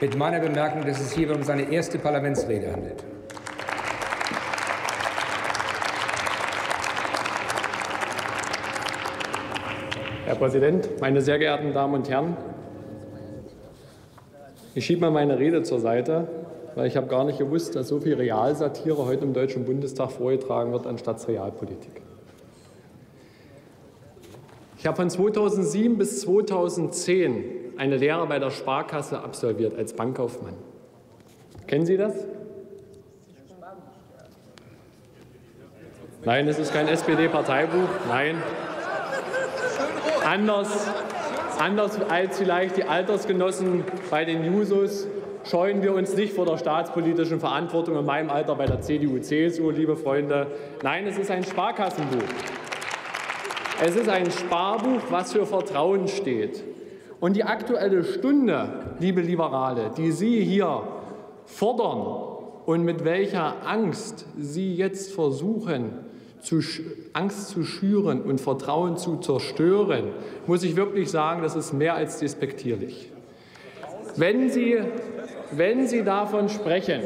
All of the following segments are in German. mit meiner Bemerkung, dass es hierbei um seine erste Parlamentsrede handelt. Herr Präsident, meine sehr geehrten Damen und Herren! Ich schiebe mal meine Rede zur Seite, weil ich habe gar nicht gewusst, dass so viel Realsatire heute im Deutschen Bundestag vorgetragen wird, anstatt Realpolitik. Ich habe von 2007 bis 2010 eine Lehre bei der Sparkasse absolviert als Bankkaufmann. Kennen Sie das? Nein, es ist kein SPD-Parteibuch. Nein. Anders als vielleicht die Altersgenossen bei den Jusos scheuen wir uns nicht vor der staatspolitischen Verantwortung in meinem Alter bei der CDU-CSU, liebe Freunde. Nein, es ist ein Sparkassenbuch. Es ist ein Sparbuch, was für Vertrauen steht. Und die Aktuelle Stunde, liebe Liberale, die Sie hier fordern und mit welcher Angst Sie jetzt versuchen, Angst zu schüren und Vertrauen zu zerstören, muss ich wirklich sagen, das ist mehr als despektierlich. Wenn Sie davon sprechen,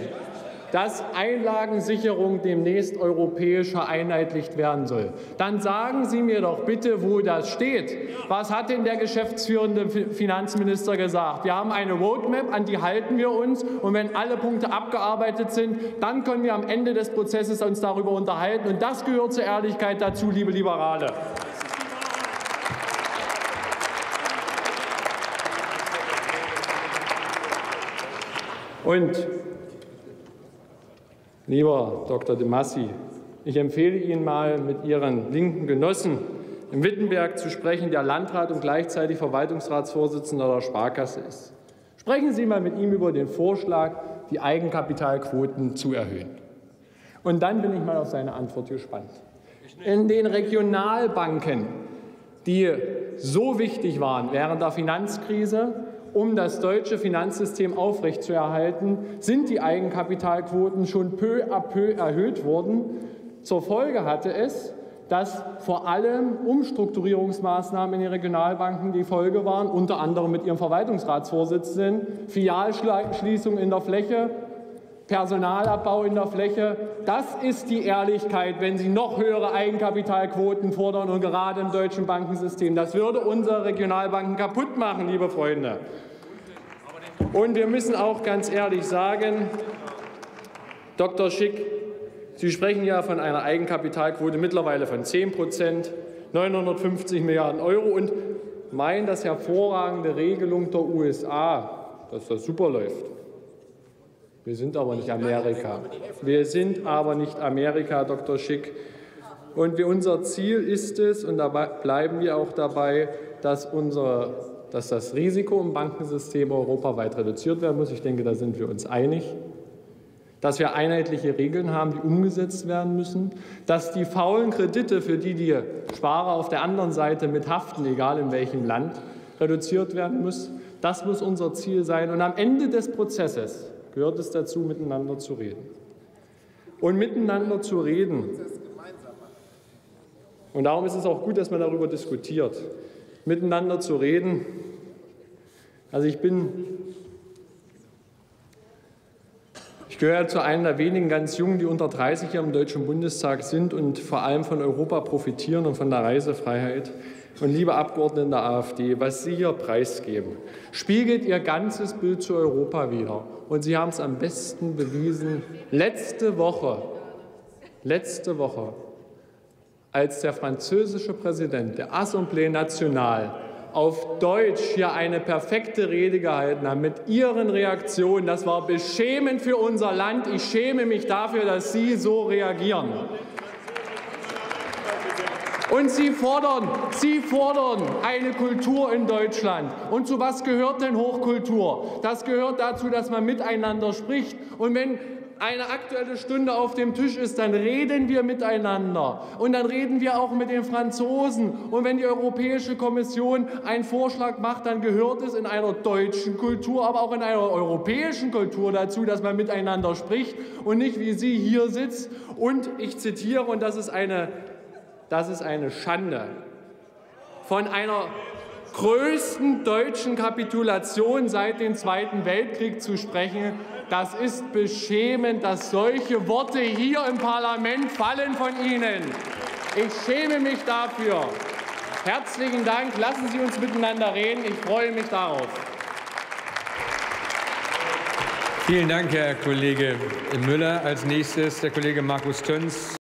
dass Einlagensicherung demnächst europäisch vereinheitlicht werden soll, dann sagen Sie mir doch bitte, wo das steht. Was hat denn der geschäftsführende Finanzminister gesagt? Wir haben eine Roadmap, an die halten wir uns. Und wenn alle Punkte abgearbeitet sind, dann können wir am Ende des Prozesses uns darüber unterhalten. Und das gehört zur Ehrlichkeit dazu, liebe Liberale. Und lieber Dr. De Masi, ich empfehle Ihnen mal, mit Ihren linken Genossen in Wittenberg zu sprechen, der Landrat und gleichzeitig Verwaltungsratsvorsitzender der Sparkasse ist. Sprechen Sie mal mit ihm über den Vorschlag, die Eigenkapitalquoten zu erhöhen. Und dann bin ich mal auf seine Antwort gespannt. In den Regionalbanken, die so wichtig waren während der Finanzkrise, um das deutsche Finanzsystem aufrechtzuerhalten, sind die Eigenkapitalquoten schon peu à peu erhöht worden. Zur Folge hatte es, dass vor allem Umstrukturierungsmaßnahmen in den Regionalbanken die Folge waren, unter anderem mit ihrem Verwaltungsratsvorsitzenden, Filialschließungen in der Fläche, Personalabbau in der Fläche. Das ist die Ehrlichkeit, wenn Sie noch höhere Eigenkapitalquoten fordern, und gerade im deutschen Bankensystem. Das würde unsere Regionalbanken kaputt machen, liebe Freunde. Und wir müssen auch ganz ehrlich sagen, Dr. Schick, Sie sprechen ja von einer Eigenkapitalquote mittlerweile von 10%, 950 Milliarden Euro und meinen, dass hervorragende Regelung der USA, dass das super läuft. Wir sind aber nicht Amerika. Wir sind aber nicht Amerika, Dr. Schick. Und unser Ziel ist es, und dabei bleiben wir auch dabei, dass das Risiko im Bankensystem europaweit reduziert werden muss. Ich denke, da sind wir uns einig. Dass wir einheitliche Regeln haben, die umgesetzt werden müssen. Dass die faulen Kredite, für die Sparer auf der anderen Seite mit haften, egal in welchem Land, reduziert werden müssen. Das muss unser Ziel sein. Und am Ende des Prozesses gehört es dazu, miteinander zu reden. Und miteinander zu reden, und darum ist es auch gut, dass man darüber diskutiert, miteinander zu reden. Also ich gehöre zu einer der wenigen ganz Jungen, die unter 30 hier im Deutschen Bundestag sind und vor allem von Europa profitieren und von der Reisefreiheit. Und liebe Abgeordnete der AfD, was Sie hier preisgeben, spiegelt Ihr ganzes Bild zu Europa wider. Und Sie haben es am besten bewiesen letzte Woche, als der französische Präsident der Assemblée nationale auf Deutsch hier eine perfekte Rede gehalten hat mit Ihren Reaktionen. Das war beschämend für unser Land. Ich schäme mich dafür, dass Sie so reagieren. Und Sie fordern eine Kultur in Deutschland. Und zu was gehört denn Hochkultur? Das gehört dazu, dass man miteinander spricht. Und wenn eine Aktuelle Stunde auf dem Tisch ist, dann reden wir miteinander. Und dann reden wir auch mit den Franzosen. Und wenn die Europäische Kommission einen Vorschlag macht, dann gehört es in einer deutschen Kultur, aber auch in einer europäischen Kultur dazu, dass man miteinander spricht und nicht wie Sie hier sitzt. Und ich zitiere, und das ist eine Schande, von einer größten deutschen Kapitulation seit dem Zweiten Weltkrieg zu sprechen. Das ist beschämend, dass solche Worte hier im Parlament fallen von Ihnen. Ich schäme mich dafür. Herzlichen Dank. Lassen Sie uns miteinander reden. Ich freue mich darauf. Vielen Dank, Herr Kollege Müller. Als nächstes der Kollege Markus Töns.